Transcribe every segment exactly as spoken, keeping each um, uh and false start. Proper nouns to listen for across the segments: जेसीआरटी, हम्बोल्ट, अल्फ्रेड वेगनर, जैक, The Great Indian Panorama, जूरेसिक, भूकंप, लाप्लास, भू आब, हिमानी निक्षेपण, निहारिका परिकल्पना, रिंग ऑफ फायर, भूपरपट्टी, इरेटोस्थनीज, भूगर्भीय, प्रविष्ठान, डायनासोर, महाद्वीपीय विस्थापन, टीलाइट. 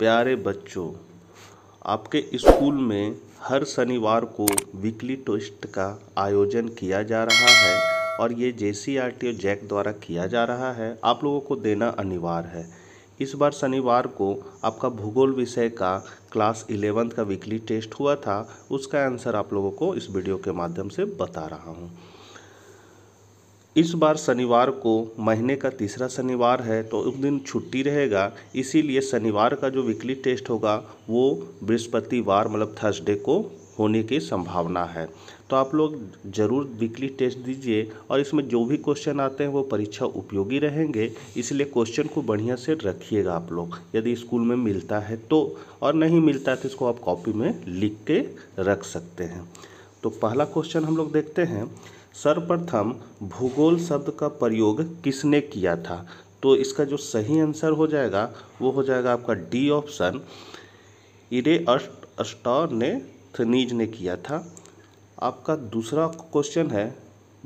प्यारे बच्चों, आपके स्कूल में हर शनिवार को वीकली टेस्ट का आयोजन किया जा रहा है और ये जेसीआरटी और जैक द्वारा किया जा रहा है। आप लोगों को देना अनिवार्य है। इस बार शनिवार को आपका भूगोल विषय का क्लास इलेवेंथ का वीकली टेस्ट हुआ था, उसका आंसर आप लोगों को इस वीडियो के माध्यम से बता रहा हूँ। इस बार शनिवार को महीने का तीसरा शनिवार है तो उस दिन छुट्टी रहेगा, इसीलिए शनिवार का जो वीकली टेस्ट होगा वो बृहस्पतिवार मतलब थर्सडे को होने की संभावना है। तो आप लोग ज़रूर वीकली टेस्ट दीजिए और इसमें जो भी क्वेश्चन आते हैं वो परीक्षा उपयोगी रहेंगे, इसलिए क्वेश्चन को बढ़िया से रखिएगा आप लोग, यदि स्कूल में मिलता है तो, और नहीं मिलता तो इसको आप कॉपी में लिख के रख सकते हैं। तो पहला क्वेश्चन हम लोग देखते हैं, सर्वप्रथम भूगोल शब्द का प्रयोग किसने किया था? तो इसका जो सही आंसर हो जाएगा वो हो जाएगा आपका डी ऑप्शन, इरेटोस्थनीज ने किया था। आपका दूसरा क्वेश्चन है,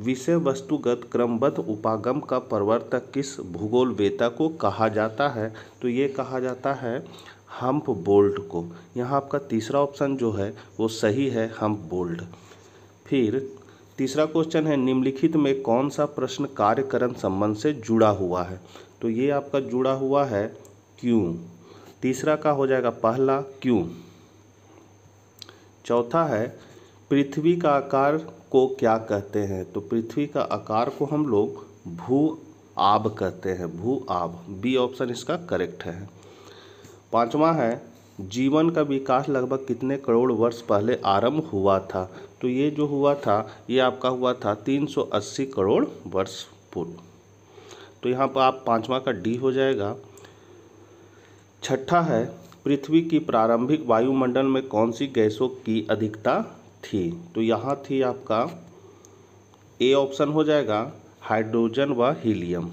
विषय वस्तुगत क्रमबद्ध उपागम का प्रवर्तक किस भूगोलवेत्ता को कहा जाता है? तो ये कहा जाता है हम्बोल्ट को। यहाँ आपका तीसरा ऑप्शन जो है वो सही है, हम्बोल्ट। फिर तीसरा क्वेश्चन है, निम्नलिखित में कौन सा प्रश्न कार्यकरण संबंध से जुड़ा हुआ है? तो ये आपका जुड़ा हुआ है क्यों। तीसरा का हो जाएगा पहला क्यों। चौथा है, पृथ्वी का आकार को क्या कहते हैं? तो पृथ्वी का आकार को हम लोग भू आब कहते हैं, भू आब। बी ऑप्शन इसका करेक्ट है। पांचवा है, जीवन का विकास लगभग कितने करोड़ वर्ष पहले आरंभ हुआ था? तो ये जो हुआ था ये आपका हुआ था तीन सौ अस्सी करोड़ वर्ष पूर्व। तो यहाँ पर आप पांचवा का डी हो जाएगा। छठा है, पृथ्वी की प्रारंभिक वायुमंडल में कौन सी गैसों की अधिकता थी? तो यहाँ थी आपका ए ऑप्शन हो जाएगा, हाइड्रोजन व हीलियम।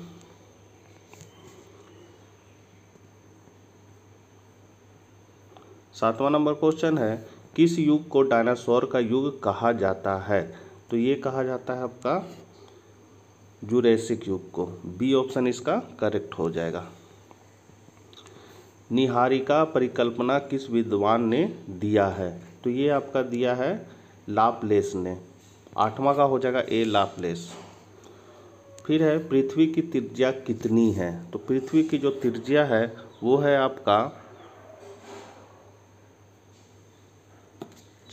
सातवां नंबर क्वेश्चन है, किस युग को डायनासोर का युग कहा जाता है? तो ये कहा जाता है आपका जूरेसिक युग को। बी ऑप्शन इसका करेक्ट हो जाएगा। निहारिका परिकल्पना किस विद्वान ने दिया है? तो ये आपका दिया है लाप्लास ने। आठवां का हो जाएगा ए, लाप्लास। फिर है, पृथ्वी की त्रिज्या कितनी है? तो पृथ्वी की जो त्रिज्या है वो है आपका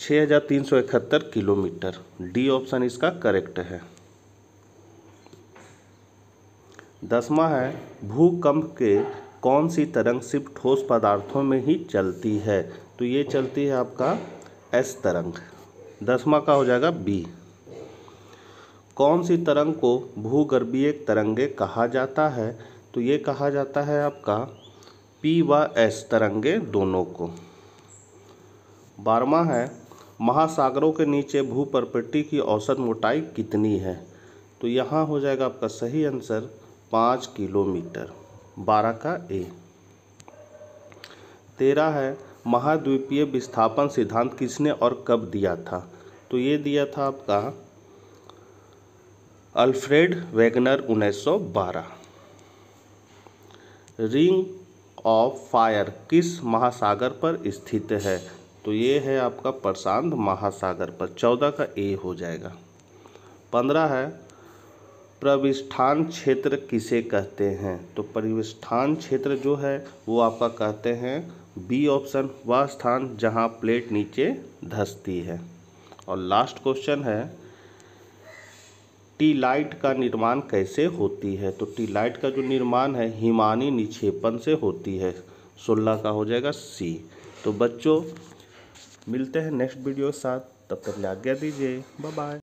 छह हज़ार तीन सौ इकहत्तर किलोमीटर। डी ऑप्शन इसका करेक्ट है। दसवां है, भूकंप के कौन सी तरंग सिर्फ ठोस पदार्थों में ही चलती है? तो ये चलती है आपका एस तरंग। दसवां का हो जाएगा बी। कौन सी तरंग को भूगर्भीय तरंगे कहा जाता है? तो ये कहा जाता है आपका पी व एस तरंगे दोनों को। बारहवां है, महासागरों के नीचे भूपरपट्टी की औसत मोटाई कितनी है? तो यहाँ हो जाएगा आपका सही आंसर पाँच किलोमीटर। बारह का ए। तेरह है, महाद्वीपीय विस्थापन सिद्धांत किसने और कब दिया था? तो ये दिया था आपका अल्फ्रेड वेगनर उन्नीस सौ बारह। रिंग ऑफ फायर किस महासागर पर स्थित है? तो ये है आपका प्रशांत महासागर पर। चौदह का ए हो जाएगा। पंद्रह है, प्रविष्ठान क्षेत्र किसे कहते हैं? तो प्रविष्ठान क्षेत्र जो है वो आपका कहते हैं बी ऑप्शन, वह स्थान जहां प्लेट नीचे धंसती है। और लास्ट क्वेश्चन है, टीलाइट का निर्माण कैसे होती है? तो टीलाइट का जो निर्माण है हिमानी निक्षेपण से होती है। सोलह का हो जाएगा सी। तो बच्चों मिलते हैं नेक्स्ट वीडियो के साथ, तब तक आज्ञा दीजिए। Bye bye.